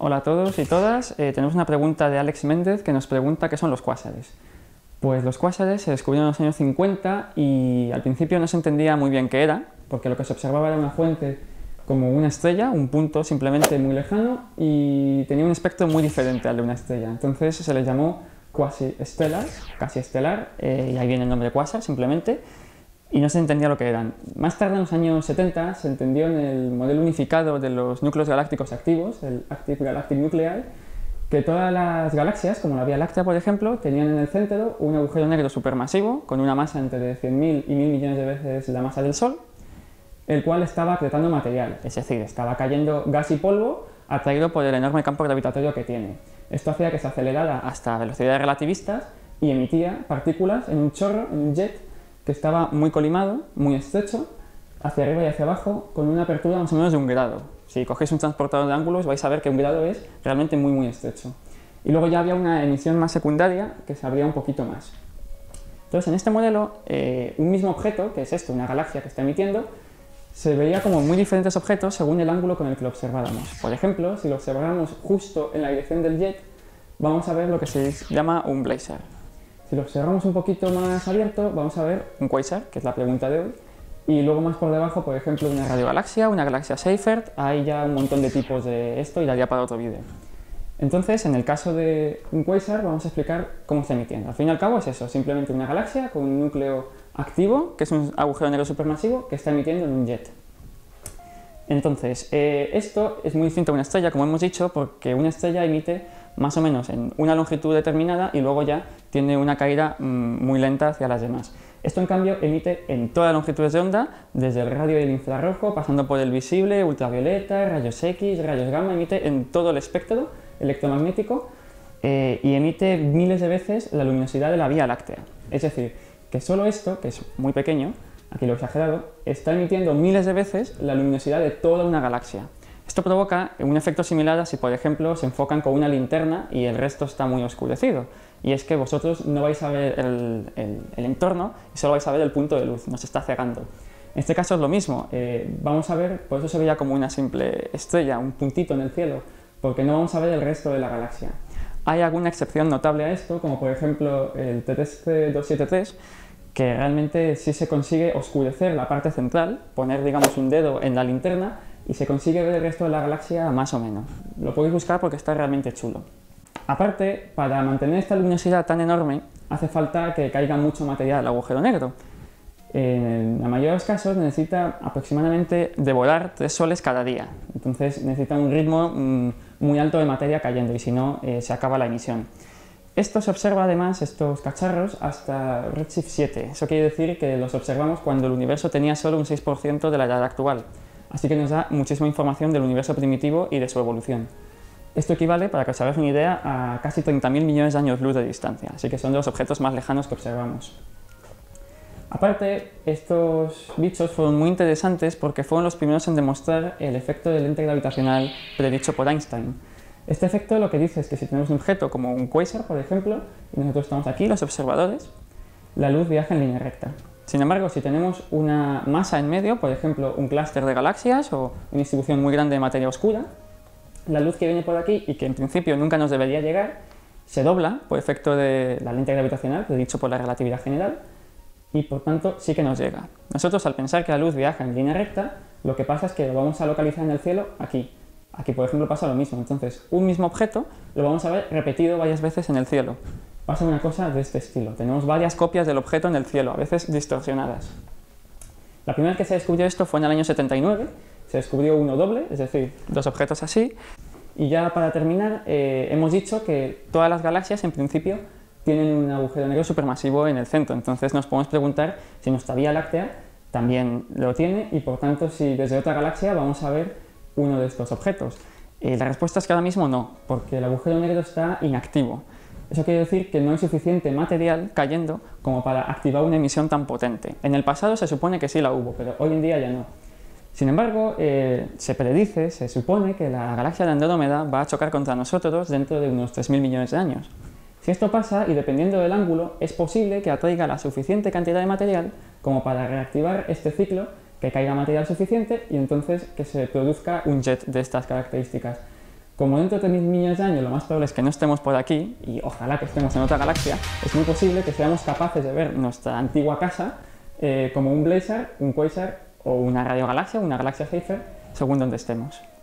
Hola a todos y todas, tenemos una pregunta de Alex Méndez que nos pregunta qué son los quásares. Pues los quásares se descubrieron en los años 50 y al principio no se entendía muy bien qué era, porque lo que se observaba era una fuente como una estrella, un punto simplemente muy lejano y tenía un espectro muy diferente al de una estrella. Entonces se les llamó quasi-estelares, casi estelar, y ahí viene el nombre quasar simplemente, y no se entendía lo que eran. Más tarde, en los años 70, se entendió en el modelo unificado de los núcleos galácticos activos, el Active Galactic Nuclear, que todas las galaxias, como la Vía Láctea por ejemplo, tenían en el centro un agujero negro supermasivo con una masa entre 100.000 y 1.000 millones de veces la masa del Sol, el cual estaba apretando material, es decir, estaba cayendo gas y polvo atraído por el enorme campo gravitatorio que tiene. Esto hacía que se acelerara hasta velocidades relativistas y emitía partículas en un chorro, en un jet, que estaba muy colimado, muy estrecho, hacia arriba y hacia abajo, con una apertura más o menos de 1 grado. Si cogéis un transportador de ángulos vais a ver que 1 grado es realmente muy muy estrecho. Y luego ya había una emisión más secundaria que se abría un poquito más. Entonces en este modelo, un mismo objeto, que es esto, una galaxia que está emitiendo, se veía como muy diferentes objetos según el ángulo con el que lo observáramos. Por ejemplo, si lo observáramos justo en la dirección del jet, vamos a ver lo que se llama un blazar. Si lo observamos un poquito más abierto, vamos a ver un quasar, que es la pregunta de hoy, y luego más por debajo, por ejemplo, una radiogalaxia, una galaxia Seyfert, hay ya un montón de tipos de esto y daría para otro vídeo. Entonces, en el caso de un quasar, vamos a explicar cómo está emitiendo. Al fin y al cabo es eso, simplemente una galaxia con un núcleo activo, que es un agujero negro supermasivo, que está emitiendo en un jet. Entonces, esto es muy distinto a una estrella, como hemos dicho, porque una estrella emite más o menos en una longitud determinada y luego ya tiene una caída muy lenta hacia las demás. Esto en cambio emite en todas las longitudes de onda, desde el radio y el infrarrojo, pasando por el visible, ultravioleta, rayos X, rayos gamma, emite en todo el espectro electromagnético y emite miles de veces la luminosidad de la Vía Láctea. Es decir, que solo esto, que es muy pequeño, aquí lo he exagerado, está emitiendo miles de veces la luminosidad de toda una galaxia. Esto provoca un efecto similar a si, por ejemplo, se enfocan con una linterna y el resto está muy oscurecido. Y es que vosotros no vais a ver el entorno y solo vais a ver el punto de luz, nos está cegando. En este caso es lo mismo, vamos a ver, por eso se veía como una simple estrella, un puntito en el cielo, porque no vamos a ver el resto de la galaxia. Hay alguna excepción notable a esto, como por ejemplo el 3C273, que realmente sí se consigue oscurecer la parte central, poner digamos un dedo en la linterna y se consigue ver el resto de la galaxia más o menos. Lo podéis buscar porque está realmente chulo. Aparte, para mantener esta luminosidad tan enorme hace falta que caiga mucho material al agujero negro. En la mayoría de los casos necesita aproximadamente devorar 3 soles cada día. Entonces necesita un ritmo muy alto de materia cayendo y si no se acaba la emisión. Esto se observa además, estos cacharros, hasta Redshift 7. Eso quiere decir que los observamos cuando el universo tenía solo un 6% de la edad actual. Así que nos da muchísima información del universo primitivo y de su evolución. Esto equivale, para que os hagáis una idea, a casi 30.000 millones de años luz de distancia. Así que son de los objetos más lejanos que observamos. Aparte, estos bichos fueron muy interesantes porque fueron los primeros en demostrar el efecto del lente gravitacional predicho por Einstein. Este efecto lo que dice es que si tenemos un objeto como un quasar, por ejemplo, y nosotros estamos aquí, los observadores, la luz viaja en línea recta. Sin embargo, si tenemos una masa en medio, por ejemplo, un clúster de galaxias o una distribución muy grande de materia oscura, la luz que viene por aquí y que en principio nunca nos debería llegar, se dobla por efecto de la lente gravitacional, predicho por la relatividad general, y por tanto sí que nos llega. Nosotros al pensar que la luz viaja en línea recta, lo que pasa es que lo vamos a localizar en el cielo aquí. Aquí, por ejemplo, pasa lo mismo. Entonces, un mismo objeto lo vamos a ver repetido varias veces en el cielo. Pasa una cosa de este estilo. Tenemos varias copias del objeto en el cielo, a veces distorsionadas. La primera vez que se descubrió esto fue en el año 79. Se descubrió uno doble, es decir, 2 objetos así. Y ya para terminar, hemos dicho que todas las galaxias, en principio, tienen un agujero negro supermasivo en el centro. Entonces nos podemos preguntar si nuestra Vía Láctea también lo tiene y, por tanto, si desde otra galaxia vamos a ver uno de estos objetos. La respuesta es que ahora mismo no, porque el agujero negro está inactivo. Eso quiere decir que no hay suficiente material cayendo como para activar una emisión tan potente. En el pasado se supone que sí la hubo, pero hoy en día ya no. Sin embargo, se supone que la galaxia de Andrómeda va a chocar contra nosotros dentro de unos 3.000 millones de años. Si esto pasa, y dependiendo del ángulo, es posible que atraiga la suficiente cantidad de material como para reactivar este ciclo, que caiga material suficiente y entonces que se produzca un jet de estas características. Como dentro de 3.000 millones de años lo más probable es que no estemos por aquí, y ojalá que estemos en otra galaxia, es muy posible que seamos capaces de ver nuestra antigua casa como un blazar, un quasar o una radiogalaxia, una galaxia Heifer, según donde estemos.